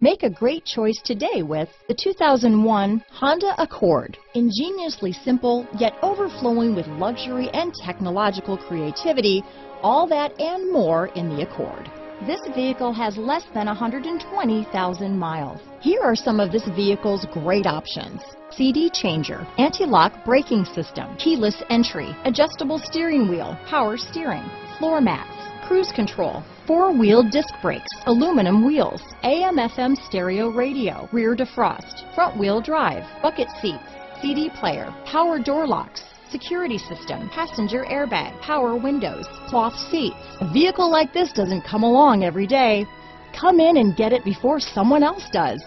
Make a great choice today with the 2001 Honda Accord. Ingeniously simple, yet overflowing with luxury and technological creativity, all that and more in the Accord. This vehicle has less than 120,000 miles. Here are some of this vehicle's great options: CD changer, anti-lock braking system, keyless entry, adjustable steering wheel, power steering, floor mats, cruise control, four-wheel disc brakes, aluminum wheels, AM/FM stereo radio, rear defrost, front-wheel drive, bucket seats, CD player, power door locks, security system, passenger airbag, power windows, cloth seats. A vehicle like this doesn't come along every day. Come in and get it before someone else does.